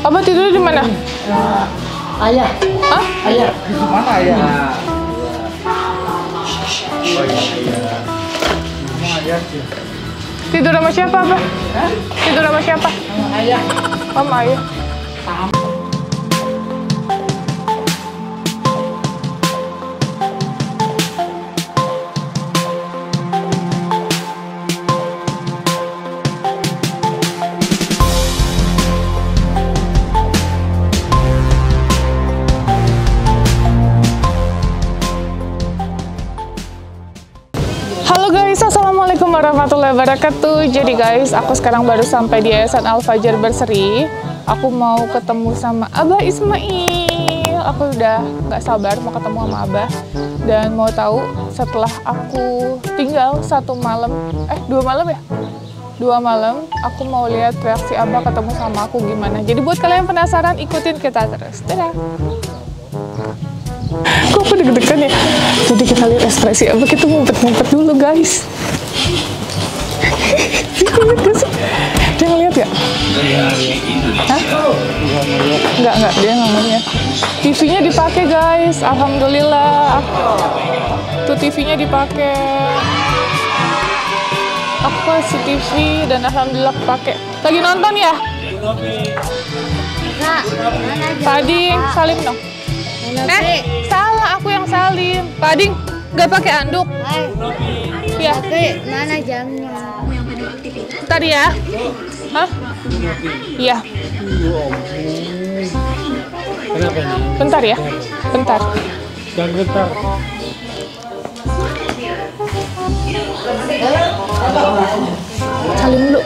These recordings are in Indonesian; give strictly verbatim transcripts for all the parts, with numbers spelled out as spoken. Abah tidur di mana? Uh, ayah. Hah? Ayah. Di mana ayah? Oh, iya. Ayah. Tidur sama siapa, Abah? Hah? Tidur sama siapa? Sama ayah. Sama ayah. Assalamualaikum warahmatullahi wabarakatuh. Jadi guys, aku sekarang baru sampai di Yayasan Al Fajar Berseri. Aku mau ketemu sama Abah Ismail. Aku udah nggak sabar mau ketemu sama Abah dan mau tahu setelah aku tinggal satu malam, eh dua malam ya, dua malam. Aku mau lihat reaksi Abah ketemu sama aku gimana. Jadi buat kalian yang penasaran, ikutin kita terus. Dadah. Kok aku deg-degan ya? Jadi kita lihat ekspresi Abah. Kita ngumpet-ngumpet dulu guys. Dia ngeliat gak? Hah? Enggak, enggak, dia ngomongnya T V-nya dipakai guys, alhamdulillah. Tuh T V-nya dipakai. Aku kasih T V dan alhamdulillah pakai. Lagi nonton ya? Pading, salim dong. Eh, salah, aku yang salim. Pading, gak pakai anduk. Ya. Oke, mana jamnya? Tadi ya? Hah? Iya. Bentar ya? Bentar. Jangan bentar. Salim dulu.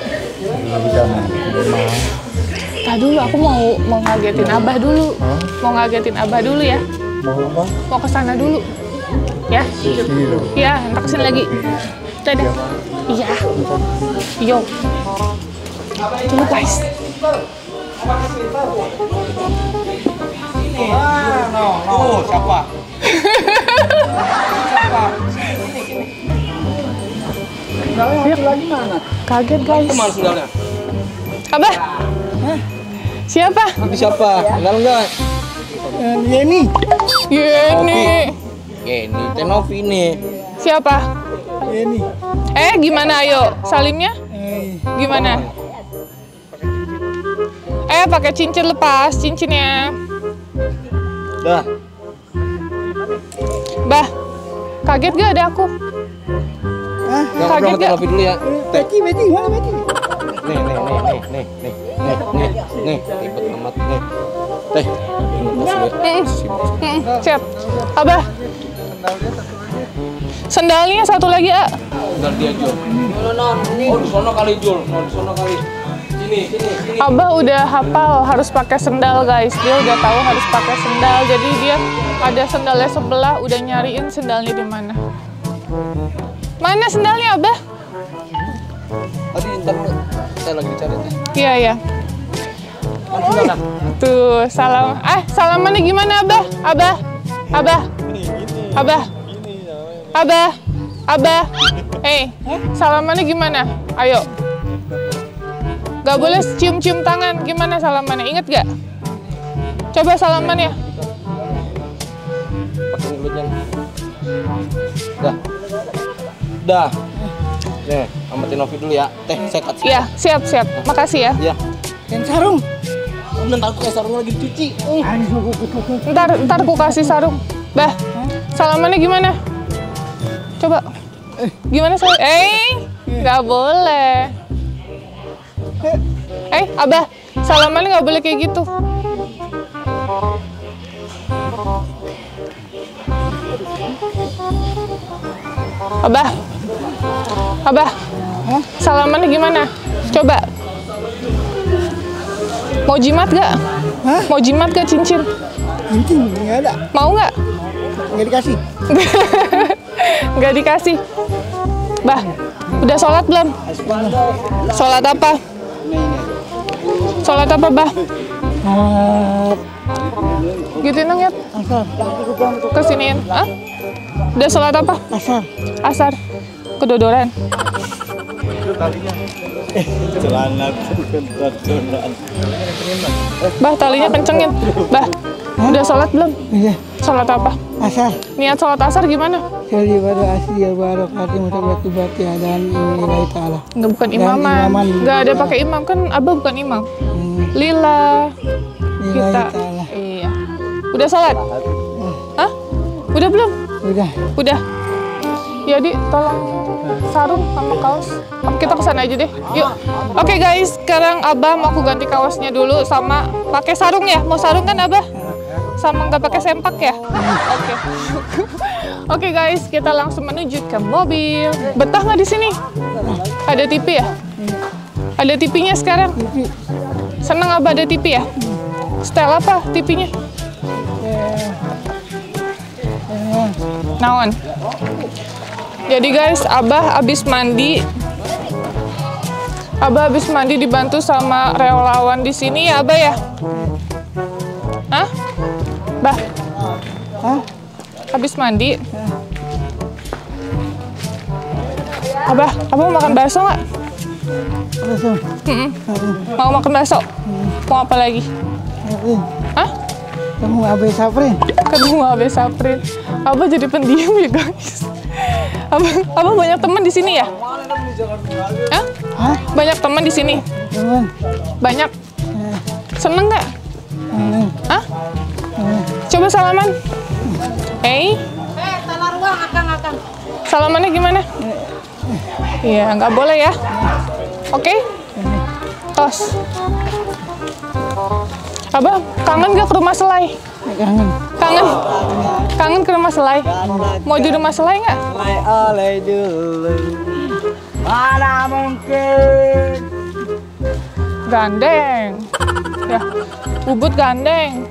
Tadi dulu aku mau mau ngagetin Abah dulu. Mau ngagetin Abah dulu ya. Mau apa? Mau ke sana dulu. Ya, ya, entar kesini lagi. Dadah. Iya. Yo. Tunggu guys. Oh, siapa? Lagi mana? Kaget guys. Kemana sendalnya? Abah. Siapa? Tapi siapa? Enggak enggak. Yeni. Yeni. Ini Teh Novi nih. Siapa? Ini. Eh gimana ayo salimnya? Gimana? Eh pakai cincin, lepas cincinnya. Bah. Bah. Kaget gak ada aku? Hah? Kaget gak? Novi dulu ya. Beci, beci, mana beci? Nih, nih, nih, nih, nih, nih, nih, nih, ribet amat nih. Teh. Siap. Abah. Sendalnya satu lagi, A. Sendal dia, Jul. Oh, di sono kali, Jul. Oh, di sono kali. Sini, sini, sini. Abah udah hafal harus pakai sendal, guys. Dia udah tahu harus pakai sendal. Jadi dia ada sendalnya sebelah, udah nyariin sendalnya di mana. Mana sendalnya, Abah? Tadi entar saya lagi cari. Iya, iya. Tuh, salam. Eh, salamannya gimana, Abah? Abah. Abah. Abah. Abah. Abah. Eh, hey, salamannya gimana? Ayo. Gak boleh cium-cium tangan. Gimana salamannya? Ingat gak? Coba salamannya. Pakai mulutnya. Dah. Dah. Nih, amatin Novi dulu ya. Teh, sekat. Iya, siap-siap. Makasih ya. Iya. Dan sarung. Bentar aku kasih sarung lagi dicuci. Ntar, ntar aku kasih sarung. Bah. Salamannya gimana? Coba. Gimana salam? Eh, nggak boleh. Eh, Abah, salamannya nggak boleh kayak gitu. Abah, Abah, salamannya gimana? Coba. Mau jimat gak? Hah? Mau jimat gak cincin? Cincin nggak ada. Mau nggak? Nggak dikasih. Nggak dikasih. Bah, udah sholat belum? Sholat apa? Sholat apa, Bah? Gituin dong ya. Kesiniin. Hah? Udah sholat apa? Asar. Asar. Kedodoran. Celana kentut-kentutan. Bah, talinya kencengin. Bah, udah sholat belum? Udah. Sholat apa? Asar. Niat sholat asar gimana? Jadi pada asli barokati mutabati dan lillahi ta'ala. Enggak, bukan imaman. Enggak ada pakai imam, kan Abah bukan imam. Lila kita. Iya. Udah sholat? Hah? Udah belum? Udah. Udah. Ya, Di, tolong sarung sama kaos. Kita kesana aja deh. Yuk. Oke, okay, guys, sekarang Abah mau aku ganti kaosnya dulu sama pakai sarung ya. Mau sarung kan Abah? Sama nggak pakai sempak ya? Oke. Okay. Oke okay, guys, kita langsung menuju ke mobil. Betah nggak di sini? Ada T V ya? Ada T V-nya sekarang? Seneng Abah ada T V ya? Style apa T V-nya? Naon. Jadi guys, Abah habis mandi. Abah habis mandi dibantu sama relawan di sini ya, Abah ya? Hah? Bah. Hah? Habis mandi. Abah, Abah mau makan bakso nggak? Bakso. Mm-mm. Mau makan bakso? Mau apa lagi? Hah? Ketemu Abah Saprin. Ketemu Abah Saprin. Abah jadi pendiam ya, guys. Abang, abang banyak teman di sini ya? Hah? Hah? Banyak teman di sini? Teman. Banyak. Eh. Seneng nggak? Eh. Hah? Eh. Coba salaman. Eh? Eh, salah ruang, akang, akang. Salamannya gimana? Iya, eh. nggak boleh ya. Oke? Okay? Eh. Tos. Abang, kangen gak ke rumah Selai? Kangen. Kangen? Kangen ke rumah Selai? Mau di rumah Selai gak? Oleh dulu. Mana mungkin. Gandeng. Ya, Ubud gandeng.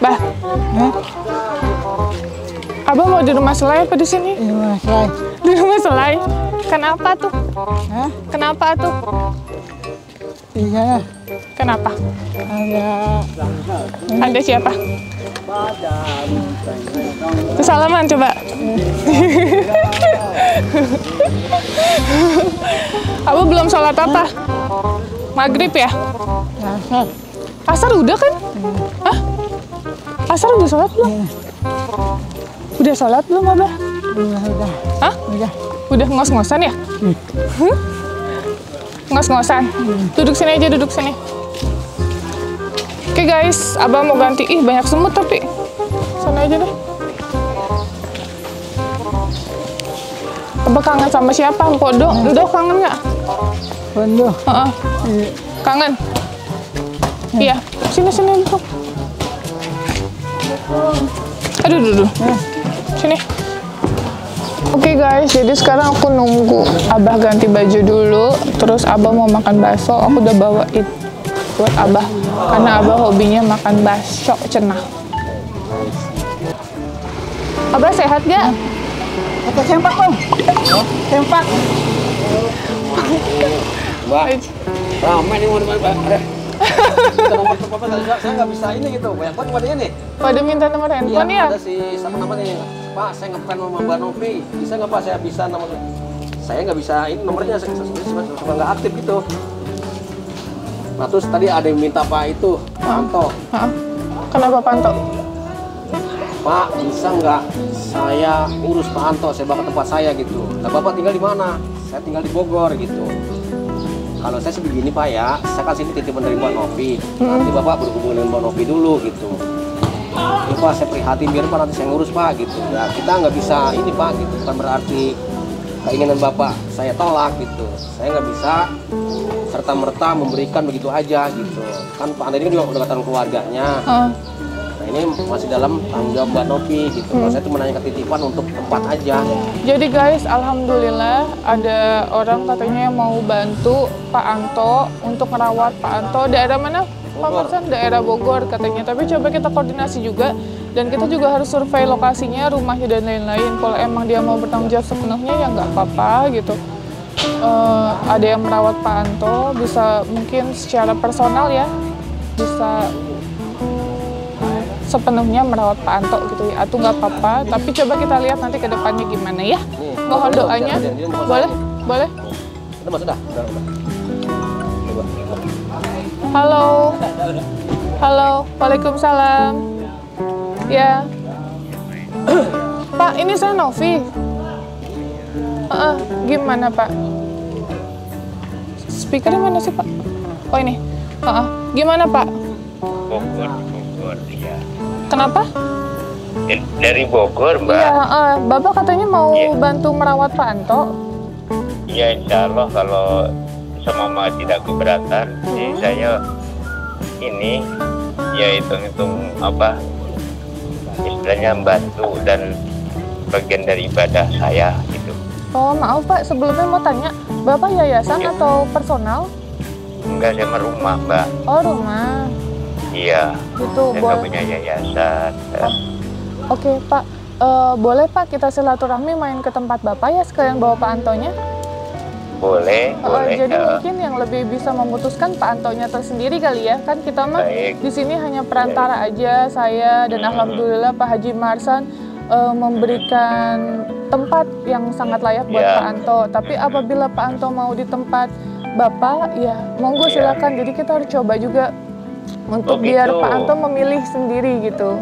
Bah. Hah? Abang mau di rumah Selai apa di sini? Di rumah Selai. Di rumah Selai? Kenapa tuh? Hah? Kenapa tuh? Iya. Kenapa? Ada. Ada siapa? Kesalaman coba. Aku belum sholat apa? Maghrib ya? Asar. Asar udah kan? Hah? Asar udah sholat belum? Udah sholat belum Abah? Udah, udah. Hah? Udah. Udah ngos-ngosan ya? Ngos-ngosan. Duduk sini aja, duduk sini. Oke guys, Abah mau ganti. Ih, banyak semut tapi. Sana aja deh. Abah kangen sama siapa? Mpok Do? Do kangen nggak? Do. Uh-uh. Kangen? Iya. Sini, sini. Mpok. Aduh, aduh, aduh. Sini. Oke okay guys, jadi sekarang aku nunggu Abah ganti baju dulu, terus Abah mau makan bakso. Aku udah bawain buat Abah, karena Abah hobinya makan bakso cenah. Abah sehat gak? Pakai sempak dong. Sempak. Wah, ramai nih warung Abah. Kita nomor tempat apa tadi? Saya nggak bisa ini gitu. Banyak banget warungnya nih. Pada minta nomor handphone ya? Ada si sama nama nih. Pak, saya nggak bukan sama Mbak Novi. Bisa nggak Pak? Saya bisa namanya. Saya nggak bisa ini nomornya. Saya suka nggak aktif gitu. Nah terus tadi ada yang minta Pak itu, Pak Anto. Kenapa Pak Anto? Pak, bisa nggak saya urus Pak Anto? Saya bakal tempat saya gitu. Nah Bapak tinggal di mana? Saya tinggal di Bogor gitu. Kalau saya sebegini Pak ya, saya kasih ini titipan dari Mbak Novi. Nanti Bapak berhubungan dengan Mbak Novi dulu gitu. Ini Pak, saya prihatin biar Pak nanti saya ngurus Pak gitu. Nah, kita nggak bisa ini Pak gitu, bukan berarti keinginan Bapak saya tolak gitu. Saya nggak bisa serta-merta memberikan begitu aja gitu. Kan Pak Anda ini juga udah katakan keluarganya. Oh. Nah ini masih dalam tanggung jawab Mbak Novi gitu. Hmm. Kalau saya cuma nanya ketitipan untuk tempat aja. Jadi guys, alhamdulillah ada orang katanya mau bantu Pak Anto untuk merawat Pak Anto. Daerah mana? Pak Marsan daerah Bogor katanya, tapi coba kita koordinasi juga dan kita juga harus survei lokasinya, rumahnya dan lain-lain. Kalau emang dia mau bertanggung jawab sepenuhnya ya nggak apa-apa gitu. Uh, ada yang merawat Pak Anto, bisa mungkin secara personal ya, bisa sepenuhnya merawat Pak Anto gitu ya. Atuh nggak apa-apa, tapi coba kita lihat nanti ke depannya gimana ya. Mohon doanya. Boleh? Boleh? Udah masuk dah. Halo. Halo. Waalaikumsalam. Ya. Pak, ini saya Novi. Uh, gimana, Pak? Speakernya mana sih, Pak? Oh, ini. Uh, gimana, Pak? Bogor, Bogor, iya. Kenapa? Dari Bogor, Mbak. Iya, uh, Bapak katanya mau yeah. bantu merawat Pak Anto. Ya, insya Allah kalau sama Mama tidak keberatan, hmm. jadi saya ini, ya hitung-hitung apa, istilahnya membantu dan bagian dari ibadah saya gitu. Oh maaf Pak, sebelumnya mau tanya, Bapak yayasan ya. atau personal? Enggak, saya rumah Mbak. Oh rumah? Iya, gitu, saya boleh. punya yayasan. Oh. Oke Pak, uh, boleh Pak kita silaturahmi main ke tempat Bapak ya sekalian bawa Pak Antonya? Boleh, oh, boleh. Jadi ya. mungkin yang lebih bisa memutuskan Pak Antonya tersendiri kali ya. Kan kita mah di sini hanya perantara Baik. aja, saya dan hmm. alhamdulillah Pak Haji Marsan uh, memberikan tempat yang sangat layak buat ya. Pak Anto. Tapi apabila Pak Anto mau di tempat Bapak, ya monggo ya. silakan. Jadi kita harus coba juga untuk oh, gitu. biar Pak Anto memilih sendiri gitu.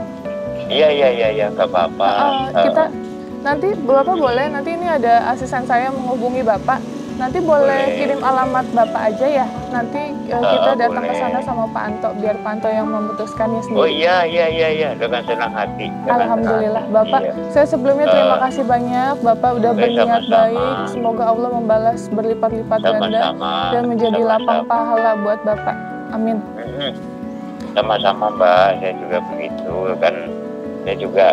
Iya, iya, iya, ya, gak apa-apa. Uh, kita nanti Bapak boleh, nanti ini ada asisten saya menghubungi Bapak. Nanti boleh, boleh kirim alamat Bapak aja ya. Nanti uh, kita oh, datang ke sana sama Pak Anto, biar Pak Anto yang memutuskannya sendiri. Oh iya iya iya iya, dengan senang hati. Dengan Alhamdulillah senang hati, Bapak. Iya. Saya sebelumnya terima kasih banyak. Bapak udah Oke, berniat sama-sama. baik. Semoga Allah membalas berlipat-lipat ganda dan menjadi sama-sama. lapang pahala buat Bapak. Amin. Sama-sama Mbak, saya juga begitu kan. Saya juga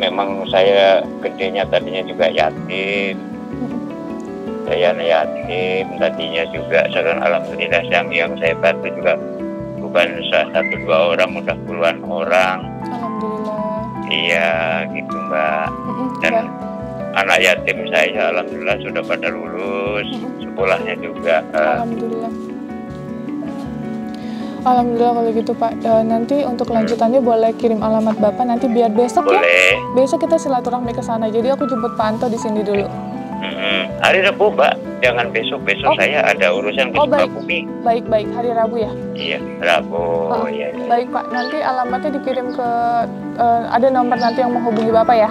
memang saya gedenya tadinya juga yatim. Saya yatim tadinya juga, sekarang alhamdulillah yang yang saya bantu juga bukan satu dua orang, udah puluhan orang. Alhamdulillah. Iya gitu Mbak. Mm-hmm, Dan ya. anak yatim saya alhamdulillah sudah pada lulus, mm-hmm. sekolahnya juga. Alhamdulillah. Alhamdulillah kalau gitu Pak. E, nanti untuk lanjutannya hmm. boleh kirim alamat Bapak nanti biar besok boleh. ya. Besok kita silaturahmi ke sana. Jadi aku jemput Pak Anto di sini dulu. Mm-hmm. Hari Rabu, Mbak. Jangan besok, besok oh. saya ada urusan ke Sukabumi. Oh, baik, baik. Hari Rabu ya? Iya, Rabu. Oh, ya, ya. Baik, Pak. Nanti alamatnya dikirim ke uh, ada nomor nanti yang menghubungi Bapak ya?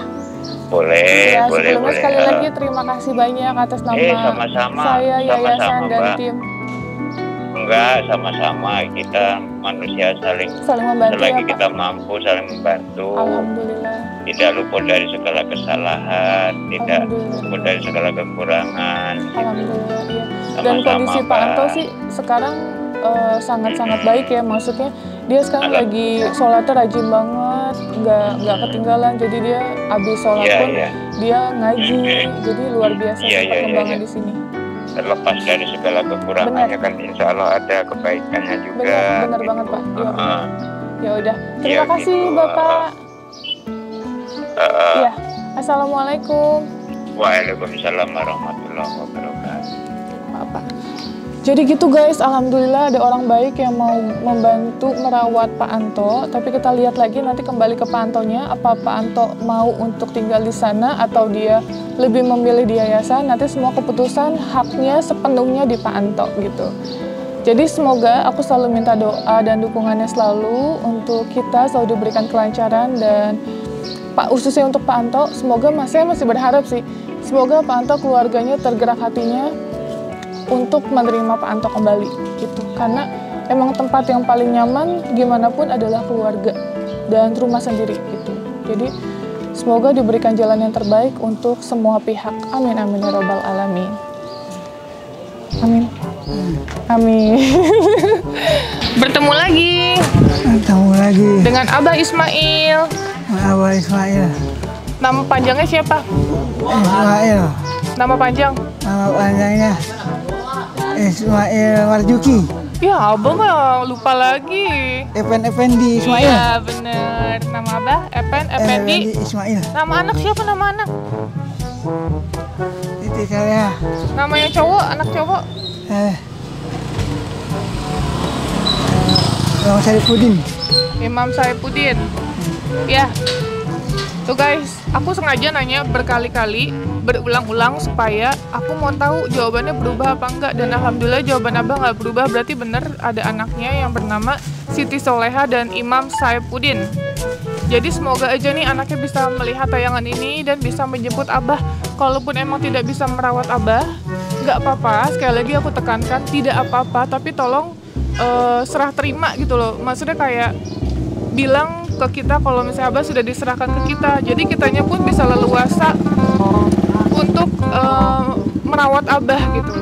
Boleh, ya, boleh, sebelumnya boleh. Sekali uh. lagi terima kasih banyak atas nama eh, sama-sama. saya, yayasan sama-sama, dan Mbak. tim. Enggak, sama-sama. Kita manusia saling, saling membantu. Selagi ya, kita mampu saling membantu. Alhamdulillah. Tidak luput dari segala kesalahan, tidak luput dari segala kekurangan. Alhamdulillah, gitu. iya. Dan kondisi Pak Anto sih sekarang uh, sangat-sangat hmm. baik ya, maksudnya dia sekarang Alam. lagi sholatnya rajin banget, nggak nggak ketinggalan. Jadi dia abis sholat yeah, pun yeah. dia ngaji, hmm. jadi luar biasa yeah, yeah, perkembangan yeah, yeah. di sini. Terlepas dari segala kekurangannya kan insya Allah ada kebaikannya juga. Benar, benar gitu. banget Pak. Ya, uh, ya udah, terima ya, kasih gitu, Bapak. Uh, Uh, ya, assalamualaikum. Waalaikumsalam warahmatullahi wabarakatuh. Maaf Pak. Jadi gitu guys, alhamdulillah ada orang baik yang mau membantu merawat Pak Anto. Tapi kita lihat lagi nanti kembali ke Pak Antonya, apa Pak Anto mau untuk tinggal di sana atau dia lebih memilih di yayasan. Nanti semua keputusan haknya sepenuhnya di Pak Anto gitu. Jadi semoga aku selalu minta doa dan dukungannya selalu untuk kita selalu diberikan kelancaran dan Pak khususnya untuk Pak Anto, semoga masih masih berharap sih. Semoga Pak Anto keluarganya tergerak hatinya untuk menerima Pak Anto kembali gitu. Karena emang tempat yang paling nyaman gimana pun adalah keluarga dan rumah sendiri gitu. Jadi semoga diberikan jalan yang terbaik untuk semua pihak. Amin amin ya robbal alamin. Amin. Amin. Bertemu lagi. Bertemu lagi. Dengan Abah Ismail. Abah Ismail. Nama panjangnya siapa? Ismail. Nama panjang? Nama panjangnya Ismail Warjuki. Ya abang lupa lagi. Epen Ependi Ismail. Iya bener. Nama abah Epen Ependi Ismail. Nama anak siapa nama anak? Siti Soleha. Nama yang cowok anak cowok? Eh. Imam Saifuddin. Imam Saifuddin. Ya, yeah. Tuh guys, aku sengaja nanya berkali-kali, berulang-ulang supaya aku mau tahu jawabannya berubah apa enggak. Dan alhamdulillah jawaban Abah nggak berubah, berarti bener ada anaknya yang bernama Siti Soleha dan Imam Saifuddin. Jadi semoga aja nih anaknya bisa melihat tayangan ini dan bisa menjemput Abah. Kalaupun emang tidak bisa merawat Abah, nggak apa-apa, sekali lagi aku tekankan tidak apa-apa, tapi tolong uh, serah terima gitu loh. Maksudnya kayak bilang ke kita kalau misalnya Abah sudah diserahkan ke kita, jadi kitanya pun bisa leluasa untuk e, merawat Abah gitu.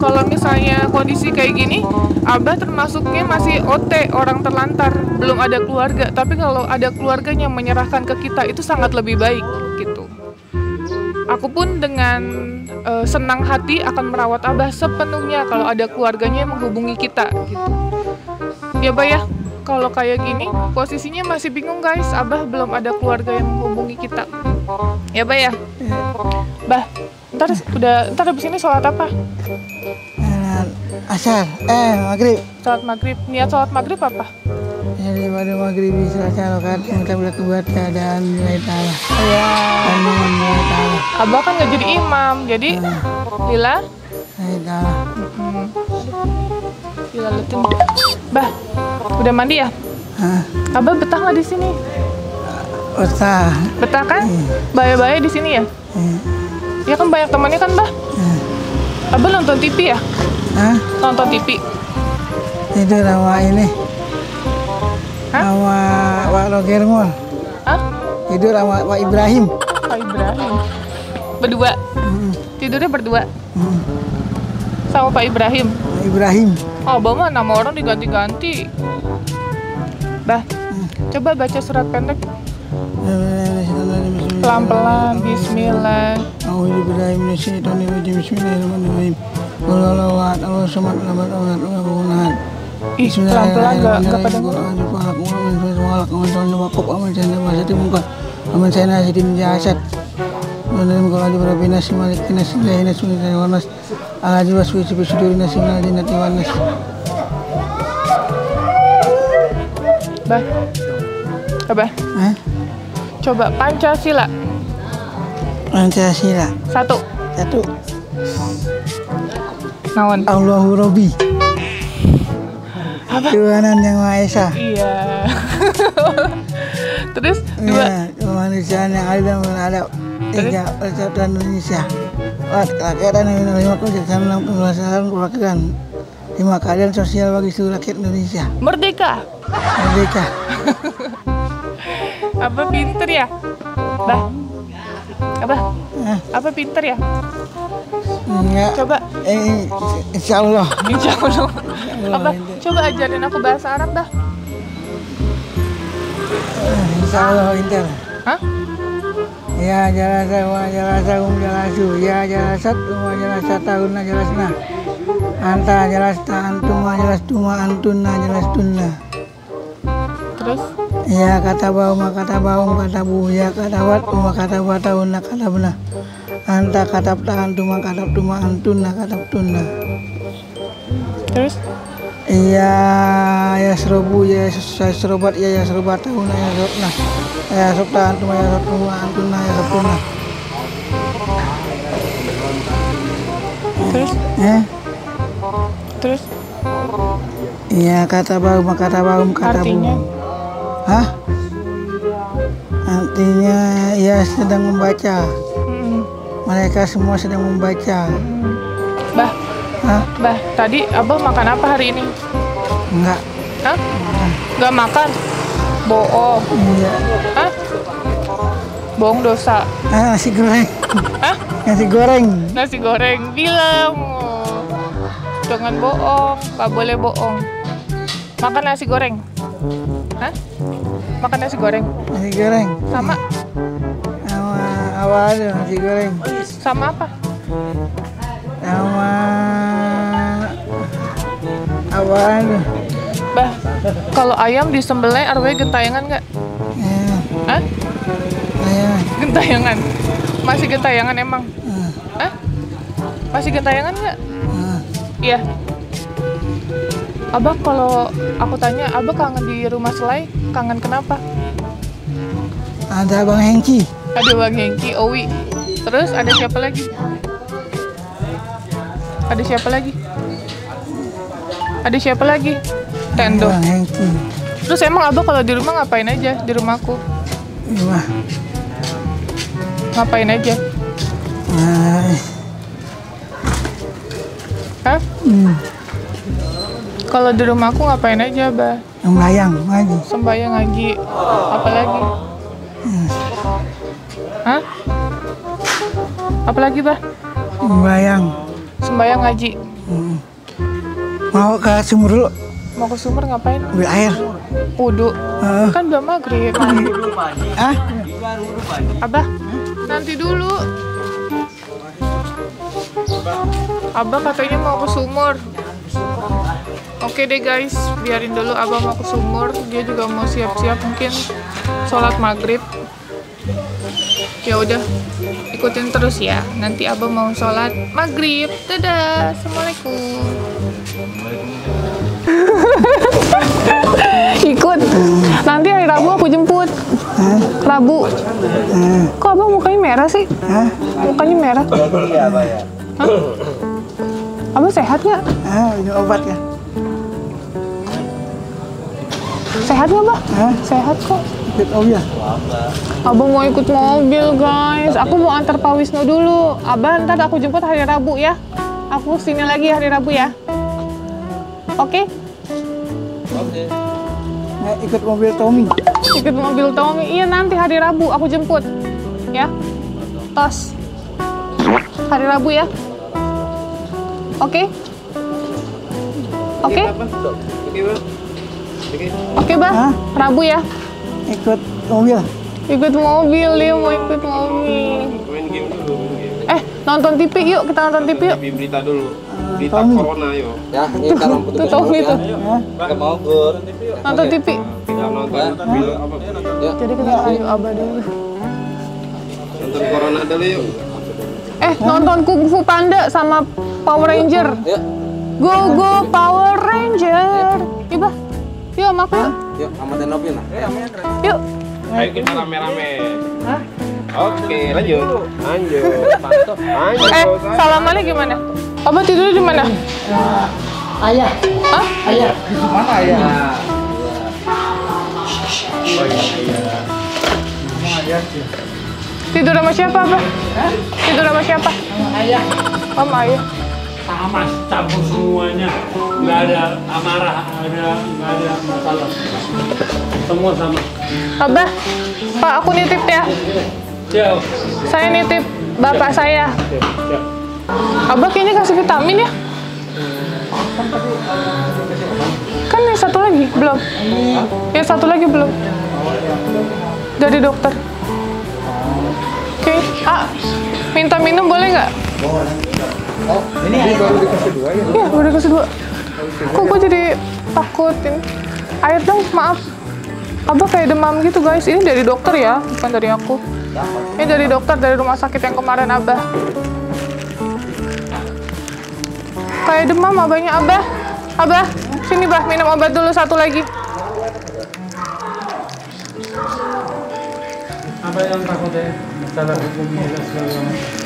Kalau misalnya kondisi kayak gini, Abah termasuknya masih O T, orang terlantar, belum ada keluarga. Tapi kalau ada keluarganya menyerahkan ke kita, itu sangat lebih baik gitu. Aku pun dengan e, senang hati akan merawat Abah sepenuhnya kalau ada keluarganya yang menghubungi kita gitu. Ya Bah ya. Kalau kayak gini, posisinya masih bingung guys, Abah belum ada keluarga yang menghubungi kita. Ya Bah ya? Bah, ntar udah, ntar abis ini sholat apa? Asar, eh maghrib. Sholat maghrib, niat sholat maghrib apa? Jadi pada maghrib bisa calokan yang kita buat keadaan nilai ta'ala. Iya. Abah kan gak jadi imam, jadi lila? Nilai ta'ala. Lila letim. Bah, udah mandi ya? Hah? Abah betah nggak di sini? Betah. Betah kan? Baya-baya di sini ya? Iya. Ya kan banyak temannya kan, Bah? Iya. Abah nonton T V ya? Hah? Nonton T V. Itu rawa ini. Hah? Rawa Pak Rogermol. Hah? Itu rawa Pak Ibrahim. Pak Ibrahim. Berdua. Hmm. Tidurnya berdua. Hmm. Sama Pak Ibrahim. Pak Ibrahim. Abah mah nama orang diganti-ganti. Bah, hmm. Coba baca surat pendek. Pelan-pelan, bismillah. Ih, pelan-pelan gak, gak kedengeran. Bah, Abah, eh? Coba Pancasila. Pancasila. Satu. Satu. Naon. Allahu Robbi. Apa? Tuhanan yang Maha Esa. Iya. Terus dua. Ya, kemanusiaan yang adil dan beradab. Tiga. Persatuan Indonesia. Empat. Kerakyatan yang menerima kebijaksanaan dalam penguasaan kebijaksanaan. Lima. Keadilan sosial bagi seluruh rakyat Indonesia. Merdeka. Merdeka. Abah pinter ya? Bah. Abah. Eh. Abah pinter ya? Enggak. Coba. Eh, insya Allah. Insya Allah. Abah, coba ajarin aku bahasa Arab, Bah. Eh, insya Allah pinter. Hah? Ya jalasa wa jalasa um jalasu. Ya jalasat wa jalasat tahunna jalasna. Anta jalasta antum wa jalastuma antunna jalastunna. Terus? Ya kata baum kata baum kata bu. Ya kata wat um kata wat tahunna kata bena. Anta kata tahan tuma kata tuma antunna kata tunna. Terus? Iya, ya serobu, ya serobat, ya serobat tahun, ya serobna, ya serobta antuna, ya serobna antuna, ya serobna. Terus? Eh? Terus? Iya kata baum, kata baum, kata artinya? Hah? Artinya ya sedang membaca. Hmm. Mereka semua sedang membaca. Hmm. Bah. Hah? Bah, tadi Abah makan apa hari ini? Enggak. Hah? Enggak makan? Boong. Iya. Hah? Boong dosa. Ah, nasi goreng. Hah? Nasi goreng. Nasi goreng. Bilang. Jangan boong. Gak boleh boong. Makan nasi goreng. Hah? Makan nasi goreng. Nasi goreng. Sama? Sama awal nasi goreng. Sama apa? Sama awan. Bah, kalau ayam disembelih arwah gentayangan nggak? Iya. Hah? Iya. Gentayangan. Masih gentayangan emang? Iya. Hah? Masih gentayangan nggak? Iya. Iya. Abah kalau aku tanya, Abah kangen di rumah Selai, kangen kenapa? Ada Bang Hengki. Ada Bang Hengki, Owi. Terus ada siapa lagi? Ada siapa lagi? Ada siapa lagi? Tendo. Bang Hengki. Terus emang Abah kalau di rumah ngapain aja di rumahku? Rumah. Ngapain aja? Nah. Hah? Hmm. Kalau di rumah aku ngapain aja, Abah? Sembayang ngaji. Sembayang ngaji. Apa lagi? Hmm. Hah? Apa lagi, Bah? Sembayang. Sembayang ngaji. Hmm. Mau ke sumur dulu? Mau ke sumur ngapain? Ambil air. Wudu. Uh. Kan udah maghrib. Hah? Abah, nanti dulu. Abah katanya mau ke sumur. Oke deh guys, biarin dulu Abah mau ke sumur. Dia juga mau siap-siap mungkin sholat maghrib. Ya udah, ikutin terus ya. Nanti Abah mau sholat maghrib. Dadah, assalamualaikum. Ikut. Nanti hari Rabu aku jemput. Hah? Rabu. Hah? Kok Abah mukanya merah sih? Hah? Mukanya merah. Iya, Abah ya. Abah sehat nggak? Ah, ini obat ya. Sehat nggak, Bah? Hah? Sehat kok. Ikut Om ya? Abah mau ikut mobil, guys. Aku mau antar Pak Wisno dulu. Abah, ntar aku jemput hari Rabu ya. Aku sini lagi hari Rabu ya. Oke? Okay? Oke. Okay. Nah, ikut mobil Tommy. Ikut mobil Tommy. Iya, nanti hari Rabu aku jemput. Ya? Tos. Hari Rabu ya? Oke? Okay? Oke? Okay? Oke, okay, Bah. Hah? Rabu ya. Ikut mobil. Ikut mobil, dia mau ikut mobil. Main game dulu, main game. Eh, nonton T V yuk, kita nonton T V yuk. T V berita dulu. Berita Tommy. Corona yuk. Ya, ini kalau itu Tommy tuh. Enggak mau gur. Nonton T V. Kita nonton film apa? Jadi kita ayo Abah dulu. Nonton Corona dulu yuk. Eh, nonton Kung Fu Panda sama Power Ranger. Go go Power Ranger. Iya, Bah. Yuk, sama aku yuk. Yuk, sama Tendo yuk. Yuk. Ayo kita rame-rame. Hah? Oke, lanjut. Lanjut. Mantap. Lanjut. Eh, salamannya gimana? Abah tidurnya di mana? Ayah. Hah? Ayah. Mana ayah? Oh iya. Ayah sih. Tidur sama siapa, Abah? Hah? Tidur sama siapa? Sama ayah. Sama ayah. Sama campur semuanya, nggak ada amarah, ada nggak ada masalah, semua sama. Abah, Pak aku nitip ya. Siap. Saya nitip bapak Siap. saya. Siap. Abah kayaknya kasih vitamin ya? Kan yang satu lagi belum? Yang satu lagi belum? Dari dokter. Oke, okay. Ah, minta minum boleh nggak? Oh, ini baru dikasih dua ya? Iya, baru dikasih dua. Kok gue jadi takutin? Air dong, maaf. Abah kayak demam gitu guys. Ini dari dokter ya, bukan dari aku. Ini dari dokter, dari rumah sakit yang kemarin Abah. Kayak demam abahnya. Abah, Abah, sini Bah, minum obat dulu satu lagi. Apa yang takutnya? Salah hukumnya, salah.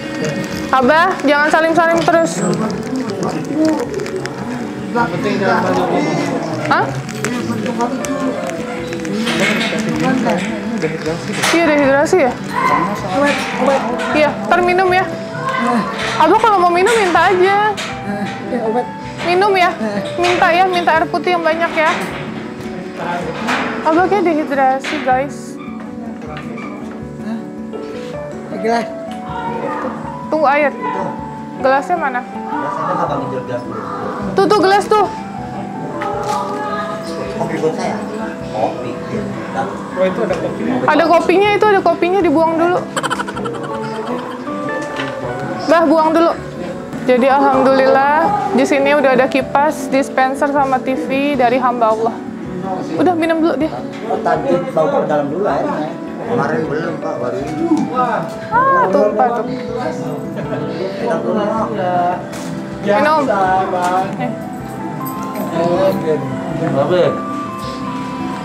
Abah, jangan salim-salim terus. Hah? Iya, dehidrasi ya? Iya, ntar minum ya. Abah kalau mau minum minta aja. Minum ya, minta ya, minta air putih yang banyak ya. Abah kayak dehidrasi guys. Oke. Tunggu air. Gelasnya mana? Tuh, tuh gelas tuh. Kopi buat saya. Kopi. Oh, itu ada kopinya. Ada kopinya itu, ada kopinya dibuang dulu. Bah, buang dulu. Jadi alhamdulillah di sini udah ada kipas, dispenser sama T V dari hamba Allah. Udah minum dulu dia. Tadi bawa ke dalam dulu airnya. Kemarin belum, Pak, baru ini. Ah, tuh, Pak, tuh. Minum. Eh.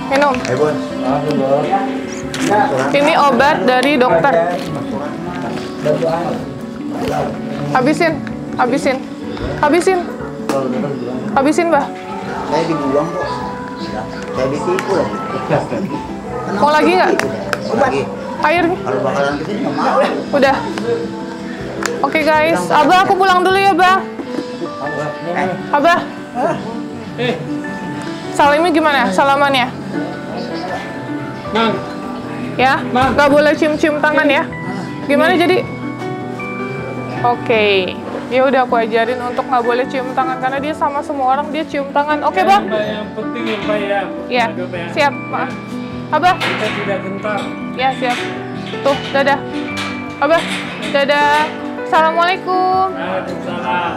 Minum. Ini obat dari dokter. Habisin, habisin, habisin, habisin, Bah. Saya dibuang kok. Saya ditipu lagi. Mau lagi nggak? Air nih. Udah. Oke guys, Abah aku pulang dulu ya, Bah. Abah. Salimnya gimana? Salamannya? Mang. Ya, nggak boleh cium-cium tangan ya. Gimana jadi? Oke. Okay. Dia udah aku ajarin untuk nggak boleh cium tangan karena dia sama semua orang dia cium tangan. Oke, okay, Bang? Yang penting ya, Pak ya. Iya. Siap, Pak. Abah. Kita tidak gentar. Ya, siap. Tuh, dadah. Abah. Dadah. Assalamualaikum. Waalaikumsalam.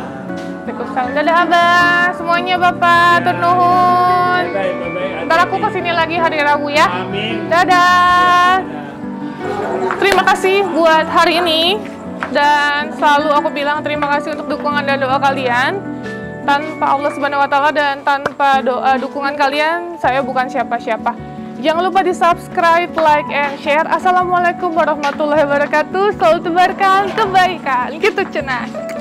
Waalaikumsalam. Dadah, Abah. Semuanya Bapak, tur nuhun. Ntar aku kesini lagi hari Rabu ya. Amin. Dadah. Terima kasih buat hari ini. Dan selalu aku bilang terima kasih untuk dukungan dan doa kalian. Tanpa Allah Subhanahu wa Ta'ala dan tanpa doa dukungan kalian, saya bukan siapa-siapa. Jangan lupa di subscribe, like, and share. Assalamualaikum warahmatullahi wabarakatuh. Selalu tebarkan kebaikan. Kitu ceunah.